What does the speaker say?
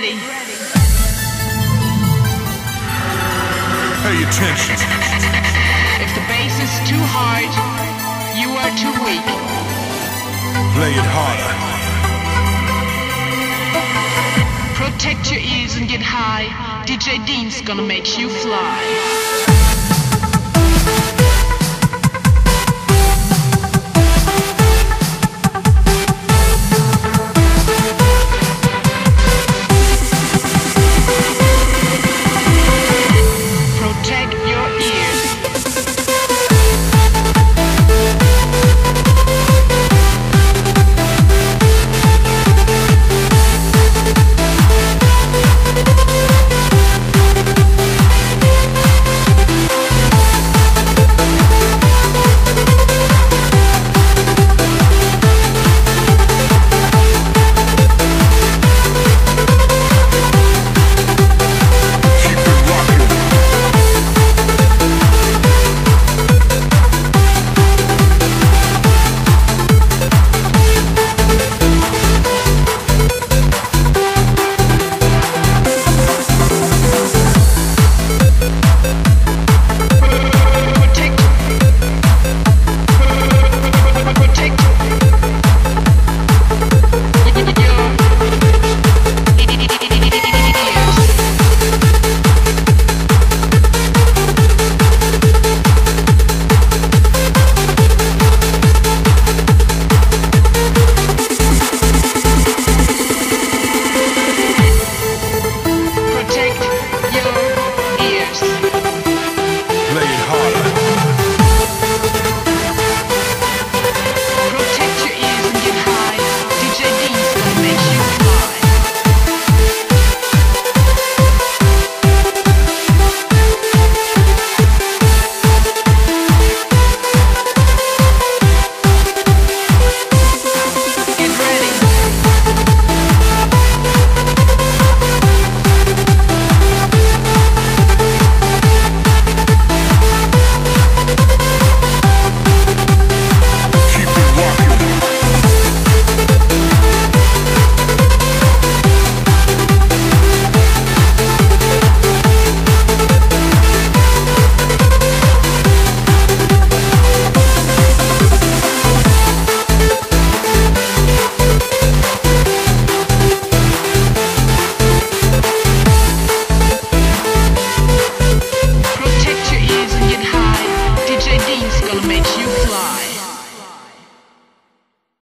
ready. Pay attention. If the bass is too hard, you are too weak. Play it harder. Protect your ears and get high. DJ Dean's gonna make you fly.